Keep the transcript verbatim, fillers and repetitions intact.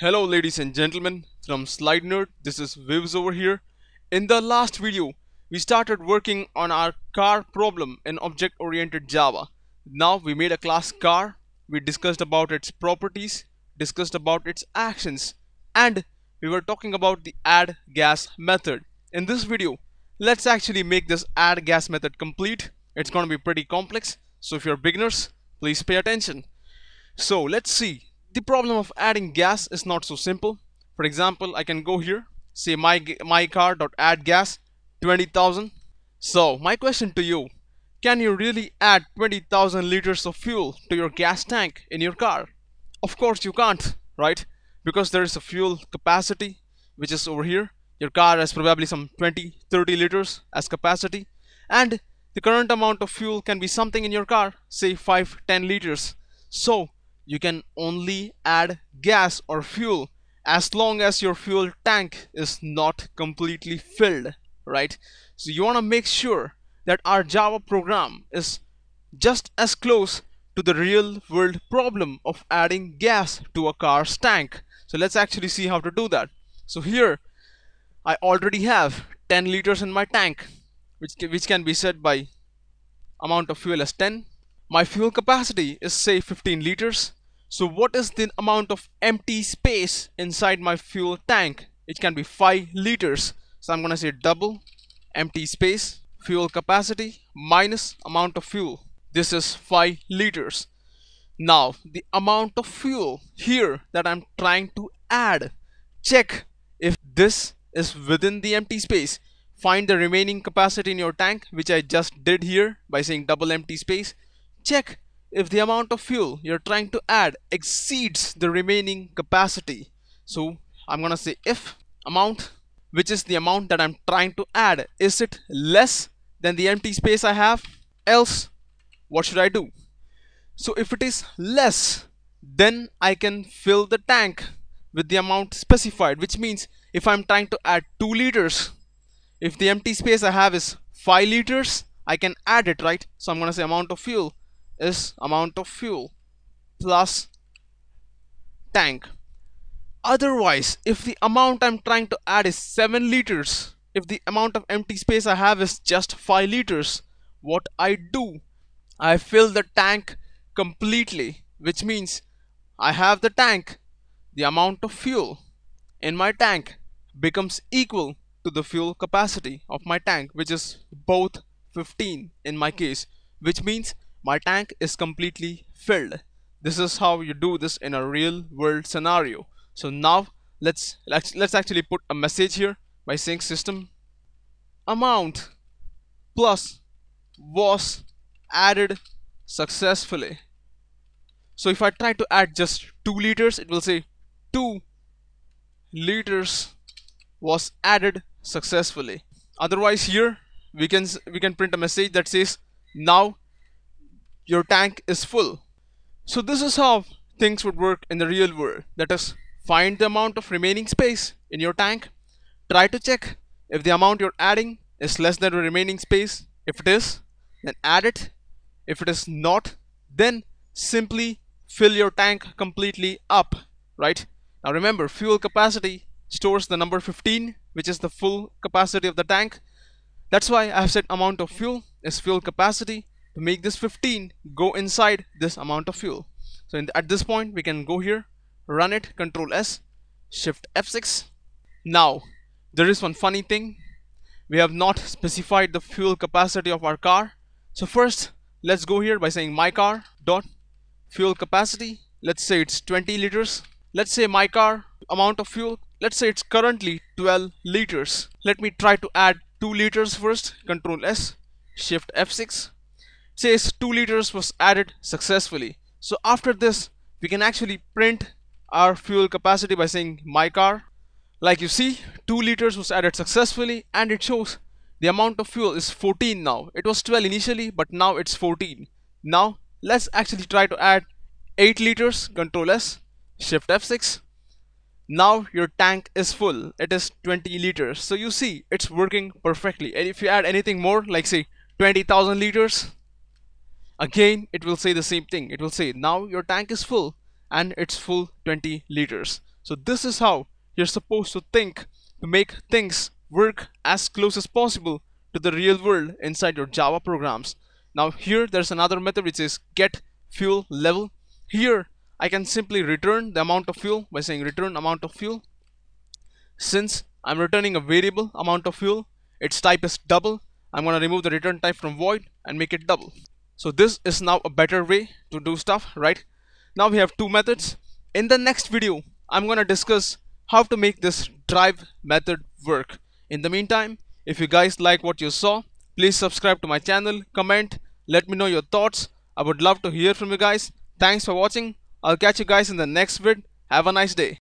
Hello ladies and gentlemen, from SlideNerd, this is Vivs over here. In the last video, we started working on our car problem in Object Oriented Java. Now we made a class car, we discussed about its properties, discussed about its actions, and we were talking about the add gas method. In this video, let's actually make this add gas method complete. It's going to be pretty complex, so if you're beginners, please pay attention. So let's see. The problem of adding gas is not so simple. For example, I can go here, say my, my car dot add gas twenty thousand. So my question to you, can you really add twenty thousand liters of fuel to your gas tank in your car? Of course you can't, right? Because there is a fuel capacity which is over here. Your car has probably some twenty to thirty liters as capacity, and the current amount of fuel can be something in your car, say five to ten liters. So you can only add gas or fuel as long as your fuel tank is not completely filled, right? So you want to make sure that our Java program is just as close to the real world problem of adding gas to a car's tank. So let's actually see how to do that. So here I already have ten liters in my tank, which, which can be set by amount of fuel as ten. My fuel capacity is say fifteen liters. So what is the amount of empty space inside my fuel tank? It can be five liters. So I'm gonna say double empty space fuel capacity minus amount of fuel. This is five liters. Now the amount of fuel here that I'm trying to add, check if this is within the empty space. Find the remaining capacity in your tank, which I just did here by saying double empty space. Check if the amount of fuel you're trying to add exceeds the remaining capacity. So I'm gonna say if amount, which is the amount that I'm trying to add, is it less than the empty space I have? Else, what should I do? So if it is less, then I can fill the tank with the amount specified, which means if I'm trying to add two liters, if the empty space I have is five liters, I can add it, right? So I'm gonna say amount of fuel is amount of fuel plus tank. Otherwise, if the amount I'm trying to add is seven liters, if the amount of empty space I have is just five liters, what I do, I fill the tank completely, which means I have the tank, the amount of fuel in my tank becomes equal to the fuel capacity of my tank, which is both fifteen in my case, which means my tank is completely filled. This is how you do this in a real world scenario. So now let's let's, let's actually put a message here by saying system amount plus was added successfully. So if I try to add just two liters, it will say two liters was added successfully. Otherwise here we can we can print a message that says now your tank is full. So this is how things would work in the real world. That is, find the amount of remaining space in your tank. Try to check if the amount you're adding is less than the remaining space. If it is, then add it. If it is not, then simply fill your tank completely up, right? Now remember, fuel capacity stores the number fifteen, which is the full capacity of the tank. That's why I have said amount of fuel is fuel capacity, to make this fifteen go inside this amount of fuel. So in the, at this point we can go here, run it, Control S, Shift F six. Now there is one funny thing, we have not specified the fuel capacity of our car. So first let's go here by saying my car dot fuel capacity, let's say it's twenty liters. Let's say my car amount of fuel, let's say it's currently twelve liters. Let me try to add two liters first, Control S, Shift F six. Says two liters was added successfully. So after this we can actually print our fuel capacity by saying my car. Like you see, two liters was added successfully, and it shows the amount of fuel is fourteen now. It was twelve initially, but now it's fourteen. Now let's actually try to add eight liters, Control S, Shift F six. Now your tank is full, it is twenty liters. So you see, it's working perfectly. And if you add anything more, like say twenty thousand liters, again it will say the same thing. It will say now your tank is full, and it's full twenty liters. So this is how you're supposed to think to make things work as close as possible to the real world inside your Java programs. Now here there's another method which is get fuel level. Here I can simply return the amount of fuel by saying return amount of fuel. Since I'm returning a variable amount of fuel, its type is double. I'm going to remove the return type from void and make it double. So this is now a better way to do stuff, right? Now we have two methods. In the next video, I'm going to discuss how to make this drive method work. In the meantime, if you guys like what you saw, please subscribe to my channel, comment, let me know your thoughts. I would love to hear from you guys. Thanks for watching. I'll catch you guys in the next vid. Have a nice day.